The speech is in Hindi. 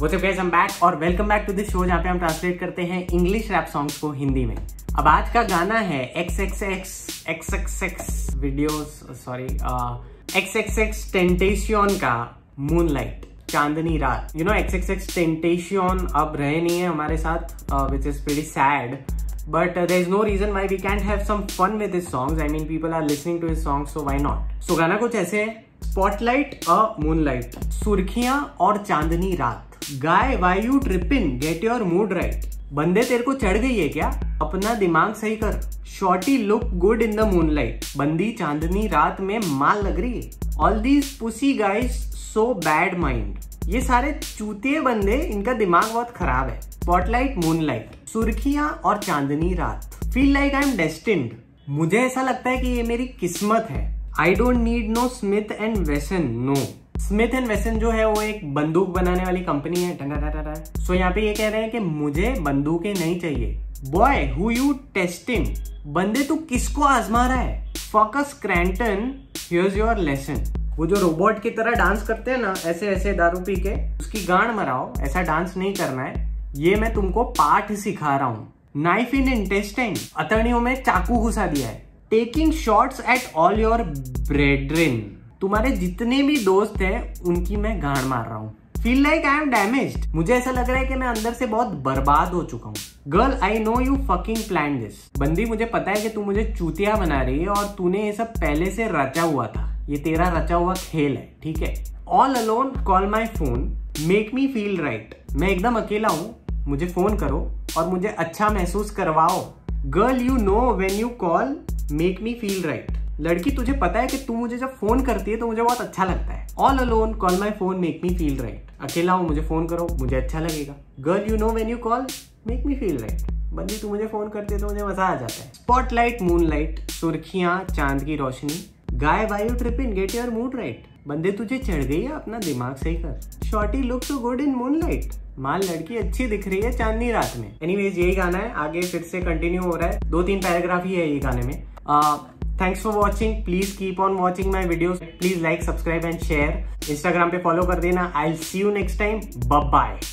What's up guys, I am back और welcome back to this show जहाँ पे हम ट्रांसलेट करते हैं इंग्लिश रैप सॉन्ग्स को हिंदी में। अब आज का गाना है XXXTentacion का मूनलाइट, चांदनी रात। यू नो XXXTentacion अब रहे नहीं है हमारे साथ, which is pretty sad, but there is no reason why we can't have some fun with his songs. I mean, people are listening to his songs, so why not? So गाना कुछ ऐसे है: Spotlight a moonlight, सुर्खियां और चांदनी रात, Guy why you trippin, get your mood right, बंदे तेरे को चढ़ गई है क्या, अपना दिमाग सही कर, Shorty look good in the moonlight, बंदी चांदनी रात में माल लग रही है, All these pussy guys so bad mind, ये सारे चूते बंदे, इनका दिमाग बहुत खराब है। स्पॉटलाइट मूनलाइट, सुर्खियां और चांदनी रात, feel like I am destined, मुझे ऐसा लगता है कि ये मेरी किस्मत है, I don't need no Smith and Wesson, no. Smith and Wesson जो है वो एक बंदूक बनाने वाली कंपनी है, टंगा। सो यहाँ पे ये कह रहे हैं कि मुझे बंदूकें नहीं चाहिए। बॉय हु यू टेस्टिंग, बंदे तू किसको आजमा रहा है, focus Cranston, here's your lesson, वो जो रोबोट की तरह डांस करते हैं ना, ऐसे ऐसे दारू पी के, उसकी गांड मराओ, ऐसा डांस नहीं करना है, ये मैं तुमको पाठ सिखा रहा हूँ। नाइफ इन इंटेस्टाइन, अतड़ियों में चाकू घुसा दिया है, taking shots at all your bredrin, तुम्हारे जितने भी दोस्त हैं उनकी मैं गांड मार रहा हूँ, feel like I am damaged, मुझे ऐसा लग रहा है कि मैं अंदर से बहुत बर्बाद हो चुका हूँ, girl I know you fucking plan this, बंदी मुझे पता है कि तू मुझे चूतिया बना रही है और तूने ये सब पहले से रचा हुआ था, ये तेरा रचा हुआ खेल है, ठीक है। All alone call my phone, make me feel right, मैं एकदम अकेला हूँ, मुझे फोन करो और मुझे अच्छा महसूस करवाओ, girl you know when you call make me feel right, लड़की तुझे पता है कि तू मुझे जब फोन करती है तो मुझे बहुत अच्छा लगता है, all alone call my phone make me feel right, अकेला हूँ मुझे फोन करो मुझे अच्छा लगेगा, girl you know when you call make me feel right, बंदी तू मुझे फोन करती है तो मुझे मजा आ जाता है। स्पॉटलाइट मूनलाइट, सुर्खियाँ चांद की रोशनी, guy why you tripping, get your mood right, बंदे तुझे चढ़ गई है, अपना दिमाग सही कर, shorty look so good in moonlight, माल लड़की अच्छी दिख रही है चांदनी रात में। एनीवेज यही गाना है, आगे फिर से कंटिन्यू हो रहा है, 2-3 पैराग्राफ ही है ये गाने में। Thanks for watching, please keep on watching my videos, please like subscribe and share, Instagram पे फॉलो कर देना। I will see you next time, bye bye.